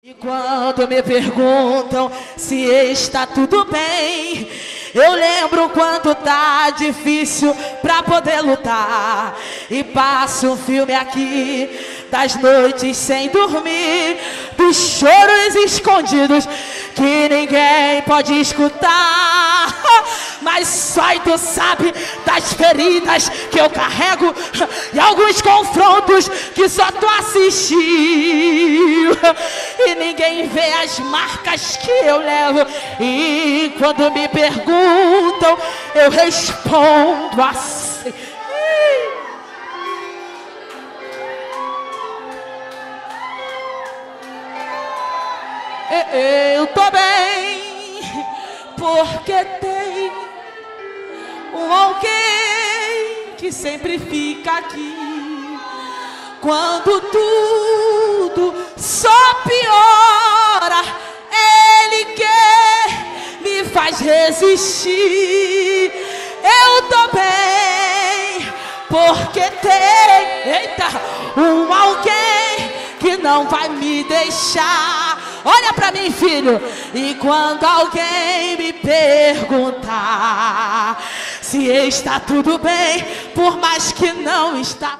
E quando me perguntam se está tudo bem, eu lembro quanto tá difícil pra poder lutar. E passo um filme aqui das noites sem dormir, dos choros escondidos que ninguém pode escutar. Mas só tu sabe das feridas que eu carrego e alguns confrontos que só tu assistiu. E ninguém vê as marcas que eu levo. E quando me perguntam, eu respondo assim: eu tô bem, porque tem um alguém que sempre fica aqui quando tudo só piora. Ele que me faz resistir. Eu tô bem, porque tem, um alguém que não vai me deixar. Olha pra mim, filho. E quando alguém me perguntar se está tudo bem, por mais que não está.